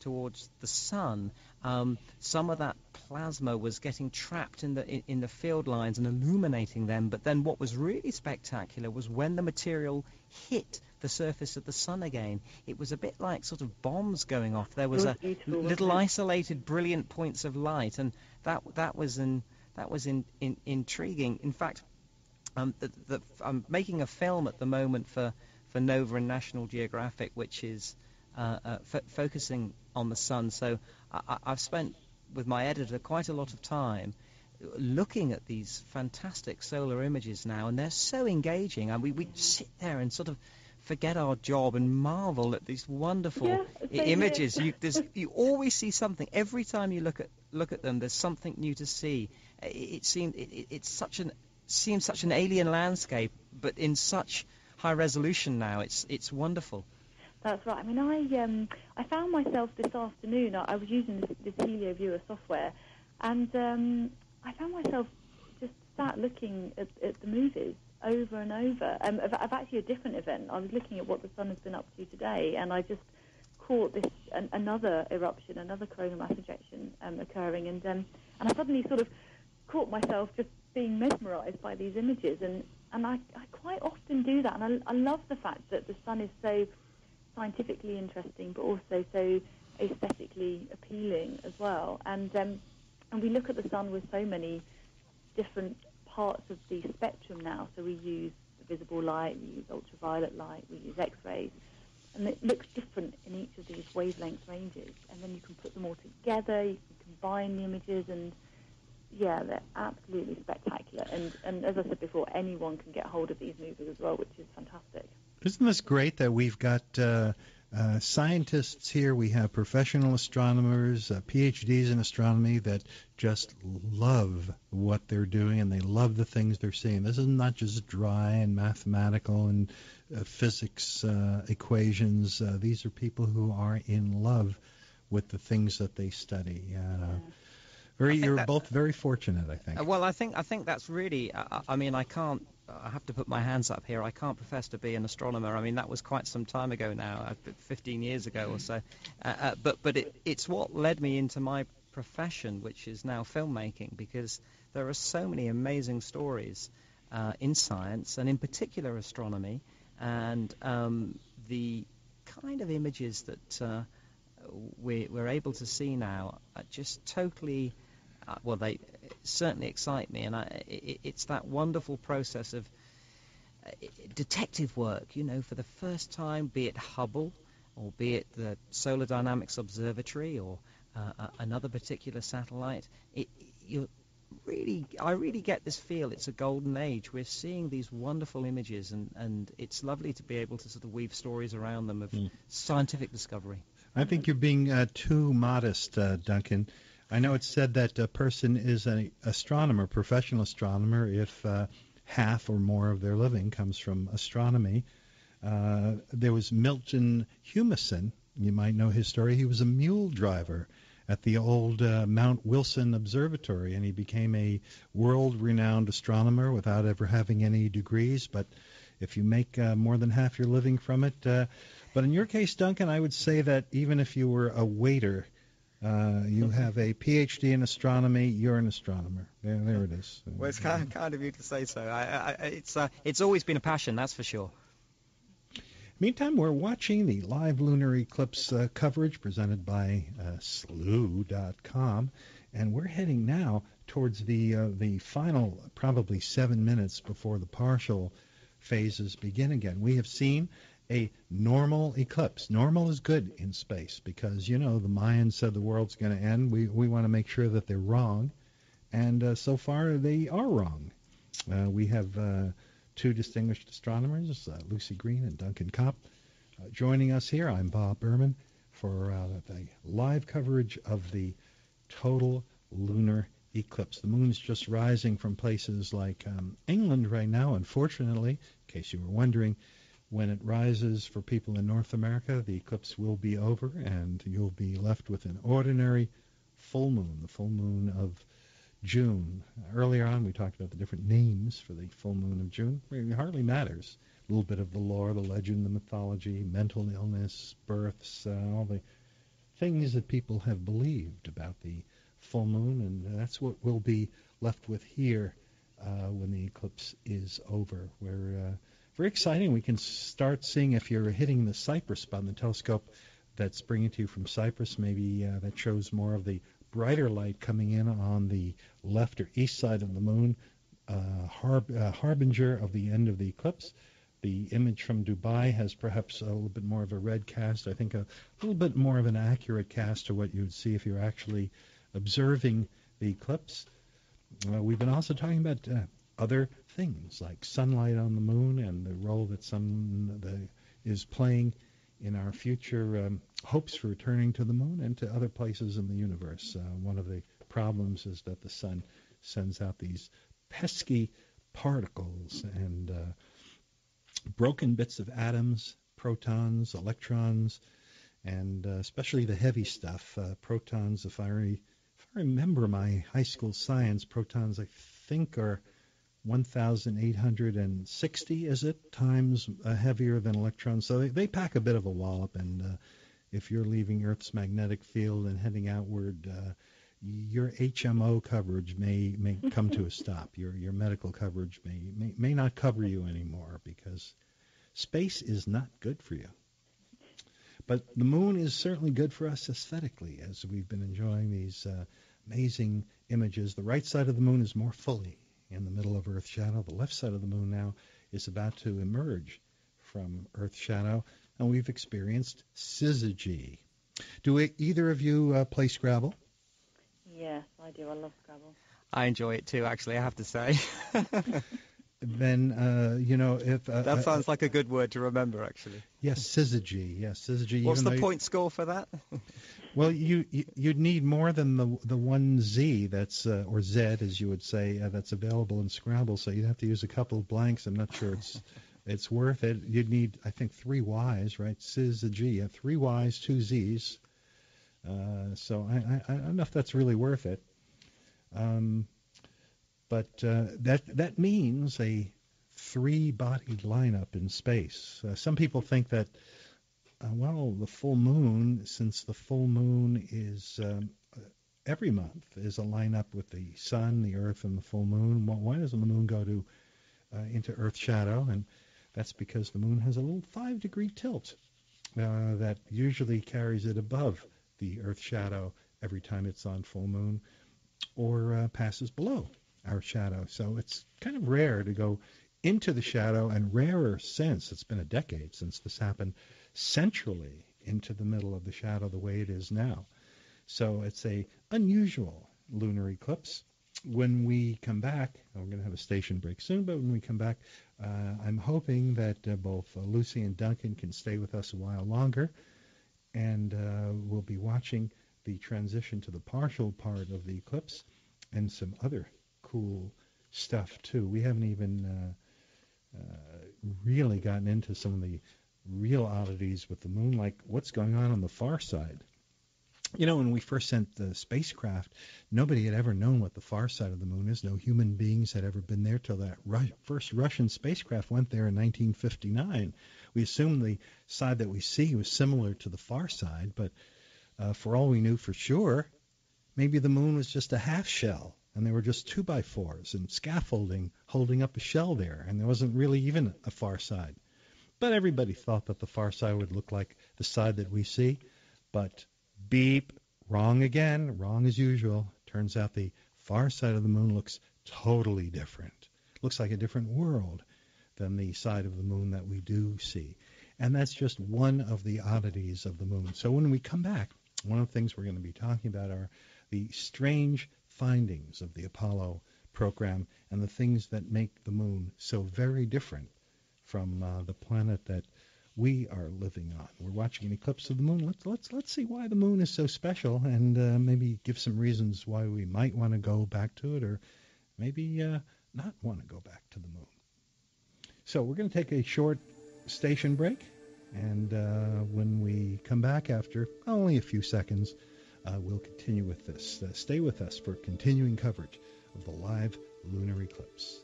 towards the sun, some of that plasma was getting trapped in the field lines and illuminating them. But then what was really spectacular was when the material hit the surface of the sun again, it was a bit like sort of bombs going off. There was a little isolated brilliant points of light, and that was intriguing. In fact, I'm making a film at the moment for NOVA and National Geographic, which is focusing on the sun. So I've spent with my editor quite a lot of time looking at these fantastic solar images now, and they're so engaging. And we sit there and sort of forget our job and marvel at these wonderful images. You always see something. Every time you look at them, there's something new to see. It seems such an alien landscape, but in such high resolution now. It's wonderful. That's right. I mean, I found myself this afternoon. I was using this Helio Viewer software, and I found myself just sat looking at the movies over and over. I've actually a different event. I was looking at what the sun has been up to today, and I just caught this another eruption, another coronal mass ejection occurring, and I suddenly sort of caught myself just being mesmerised by these images, and I quite often do that, and I love the fact that the sun is so scientifically interesting, but also so aesthetically appealing as well. And we look at the sun with so many different parts of the spectrum now. So we use visible light, we use ultraviolet light, we use X-rays, and it looks different in each of these wavelength ranges. And then you can put them all together, you can combine the images, and yeah, they're absolutely spectacular. And as I said before, anyone can get hold of these movies as well, which is fantastic. Isn't this great that we've got scientists here? We have professional astronomers, PhDs in astronomy that just love what they're doing, and they love the things they're seeing. This is not just dry and mathematical and physics equations. These are people who are in love with the things that they study. You're both very fortunate, I think. Well, I think that's really. I have to put my hands up here. I can't profess to be an astronomer. I mean, that was quite some time ago now, 15 years ago or so. But it's what led me into my profession, which is now filmmaking, because there are so many amazing stories in science, and in particular astronomy, and the kind of images that we're able to see now are just totally... they certainly excite me, and it's that wonderful process of detective work, you know, for the first time, be it Hubble, or be it the Solar Dynamics Observatory, or another particular satellite. I really get this feel. It's a golden age. We're seeing these wonderful images, and it's lovely to be able to sort of weave stories around them of scientific discovery. I think you're being too modest, Duncan. I know it's said that a person is an astronomer, professional astronomer, if half or more of their living comes from astronomy. There was Milton Humason. You might know his story. He was a mule driver at the old Mount Wilson Observatory, and he became a world-renowned astronomer without ever having any degrees. But if you make more than half your living from it. But in your case, Duncan, I would say that even if you were a waiter, you have a PhD in astronomy. You're an astronomer. Yeah, there it is. Well, it's kind of you to say so. It's always been a passion, that's for sure. Meantime, we're watching the live lunar eclipse coverage presented by SLU.com, and we're heading now towards the final, probably 7 minutes before the partial phases begin again. We have seen a normal eclipse. Normal is good in space because, you know, the Mayans said the world's going to end. We want to make sure that they're wrong, and so far they are wrong. We have two distinguished astronomers, Lucy Green and Duncan Kopp, joining us here. I'm Bob Berman for the live coverage of the total lunar eclipse. The moon's just rising from places like England right now. Unfortunately, in case you were wondering, when it rises for people in North America, the eclipse will be over, and you'll be left with an ordinary full moon, the full moon of June. Earlier on, we talked about the different names for the full moon of June. It hardly matters. A little bit of the lore, the legend, the mythology, mental illness, births, all the things that people have believed about the full moon, and that's what we'll be left with here when the eclipse is over. We're very exciting. We can start seeing, if you're hitting the Cypress spot in the telescope that's bringing to you from Cypress, maybe that shows more of the brighter light coming in on the left or east side of the moon, harbinger of the end of the eclipse. The image from Dubai has perhaps a little bit more of a red cast, I think a little bit more of an accurate cast to what you would see if you're actually observing the eclipse. We've been also talking about other things like sunlight on the moon and the role that is playing in our future hopes for returning to the moon and to other places in the universe. One of the problems is that the sun sends out these pesky particles and broken bits of atoms, protons, electrons, and especially the heavy stuff, protons. If I remember my high school science, protons I think are 1,860, is it, times heavier than electrons. So they pack a bit of a wallop, and if you're leaving Earth's magnetic field and heading outward, your HMO coverage may come to a stop. Your medical coverage may not cover you anymore because space is not good for you. But the moon is certainly good for us aesthetically, as we've been enjoying these amazing images. The right side of the moon is more fully in the middle of Earth's shadow. The left side of the moon now is about to emerge from Earth's shadow, and we've experienced syzygy. Do either of you play Scrabble? Yes, I do. I love Scrabble. I enjoy it too, actually, I have to say. Then, if... that sounds like a good word to remember, actually. Yes, syzygy. Yes, syzygy. What's the point score for that? Well, you'd need more than the one Z that's, or Z, as you would say, that's available in Scrabble, so you'd have to use a couple of blanks. I'm not sure it's worth it. You'd need, I think, three Ys, right? Syzygy. You have three Ys, two Zs. So I don't know if that's really worth it. But that means a three-bodied lineup in space. Some people think that, the full moon, since the full moon is every month, is a lineup with the sun, the Earth, and the full moon. Why doesn't the moon go into Earth's shadow? And that's because the moon has a little 5-degree tilt that usually carries it above the Earth's shadow every time it's on full moon or passes below our shadow. So it's kind of rare to go into the shadow, and rarer since, it's been a decade since this happened, centrally into the middle of the shadow the way it is now. So it's a unusual lunar eclipse. When we come back, we're going to have a station break soon, but when we come back, I'm hoping that both Lucy and Duncan can stay with us a while longer, and we'll be watching the transition to the partial part of the eclipse and some other cool stuff too. We haven't even really gotten into some of the real oddities with the moon, like what's going on the far side. You know, when we first sent the spacecraft, nobody had ever known what the far side of the moon is. No human beings had ever been there till that first Russian spacecraft went there in 1959. We assumed the side that we see was similar to the far side, but for all we knew for sure, maybe the moon was just a half shell. And there were just 2x4s and scaffolding holding up a shell there, and there wasn't really even a far side. But everybody thought that the far side would look like the side that we see. But beep, wrong again, wrong as usual. Turns out the far side of the moon looks totally different. Looks like a different world than the side of the moon that we do see. And that's just one of the oddities of the moon. So when we come back, one of the things we're going to be talking about are the strange findings of the Apollo program and the things that make the moon so very different from the planet that we are living on. We're watching an eclipse of the moon. Let's see why the moon is so special, and maybe give some reasons why we might want to go back to it, or maybe not want to go back to the moon. So we're going to take a short station break, and when we come back after only a few seconds, we'll continue with this. Stay with us for continuing coverage of the live lunar eclipse.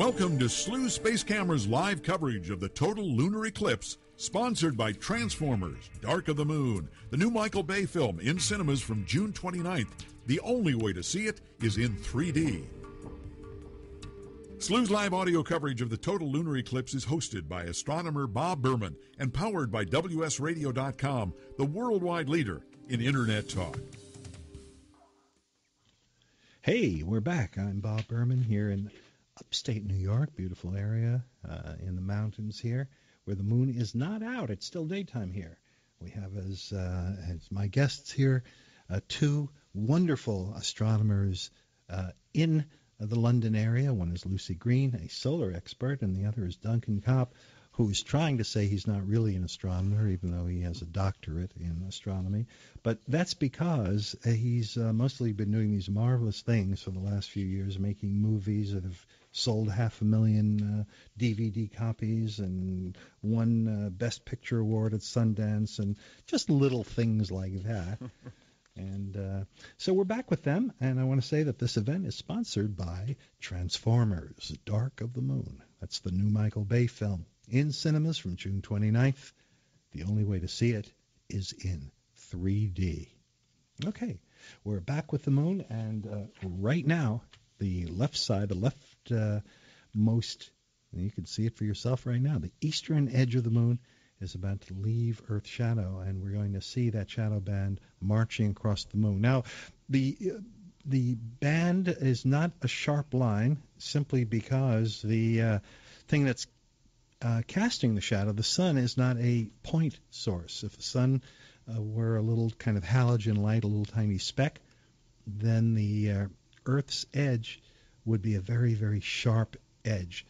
Welcome to SLU Space Camera's live coverage of the total lunar eclipse, sponsored by Transformers, Dark of the Moon, the new Michael Bay film in cinemas from June 29th. The only way to see it is in 3D. SLU's live audio coverage of the total lunar eclipse is hosted by astronomer Bob Berman and powered by WSRadio.com, the worldwide leader in Internet talk. Hey, we're back. I'm Bob Berman here in upstate New York, beautiful area in the mountains here where the moon is not out. It's still daytime here. We have as my guests here two wonderful astronomers in the London area. One is Lucy Green, a solar expert, and the other is Duncan Kopp, who is trying to say he's not really an astronomer, even though he has a doctorate in astronomy. But that's because he's mostly been doing these marvelous things for the last few years, making movies that have sold 500,000 DVD copies and won Best Picture Award at Sundance and just little things like that. And so we're back with them, and I want to say that this event is sponsored by Transformers, Dark of the Moon. That's the new Michael Bay film in cinemas from June 29th. The only way to see it is in 3D. Okay, we're back with the moon, and right now, the left side, the leftmost, you can see it for yourself right now, the eastern edge of the moon is about to leave Earth's shadow, and we're going to see that shadow band marching across the moon. Now, the band is not a sharp line simply because the thing that's casting the shadow, the sun, is not a point source. If the sun were a little kind of halogen light, a little tiny speck, then the Earth's edge would be a very, very sharp edge.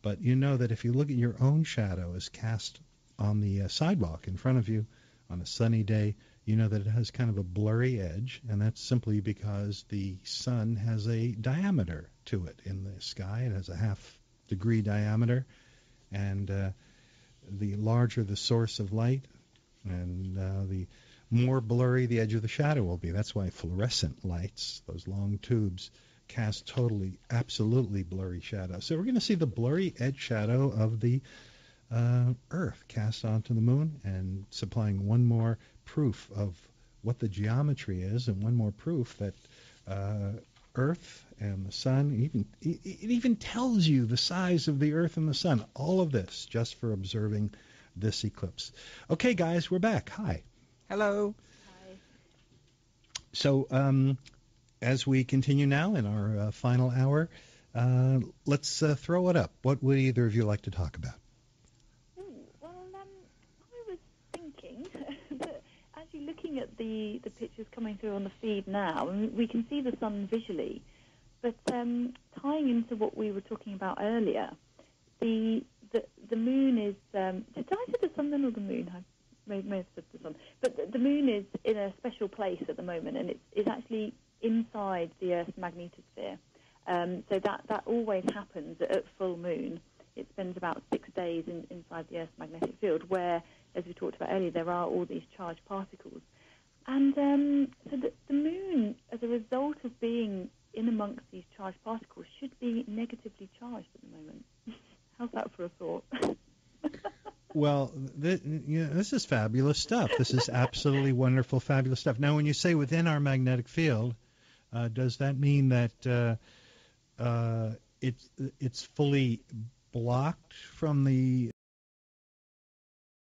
But you know that if you look at your own shadow as cast on the sidewalk in front of you on a sunny day, you know that it has kind of a blurry edge, and that's simply because the sun has a diameter to it in the sky. It has a half-degree diameter, and the larger the source of light, and the more blurry the edge of the shadow will be. That's why fluorescent lights, those long tubes, cast totally, absolutely blurry shadows. So we're going to see the blurry edge shadow of the Earth cast onto the moon, and supplying one more proof of what the geometry is, and one more proof that Earth and the sun, it even tells you the size of the Earth and the sun. All of this just for observing this eclipse. Okay, guys, we're back. Hi. Hello. Hi. So as we continue now in our final hour, let's throw it up. What would either of you like to talk about? Looking at the pictures coming through on the feed now, and we can see the sun visually, but tying into what we were talking about earlier, the moon is did I say the sun then or the moon? I may have said the sun, but the moon is in a special place at the moment, and it's actually inside the Earth's magnetosphere. So that always happens at full moon. It spends about 6 days inside the Earth's magnetic field, where, as we talked about earlier, there are all these charged particles. And so the moon, as a result of being in amongst these charged particles, should be negatively charged at the moment. How's that for a thought? Well, this is fabulous stuff. This is absolutely wonderful, fabulous stuff. Now, when you say within our magnetic field, does that mean that it's fully blocked from the